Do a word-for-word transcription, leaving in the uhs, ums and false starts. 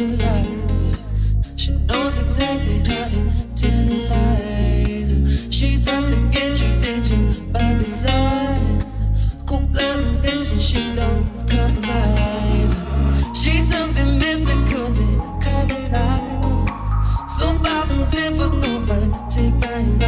changing lives. She knows exactly how to tell lies. She's out to get you thinking by design. Cold-blooded things and she don't compromise. She's something mystical that caught my eyes. So far from typical, but take my advice.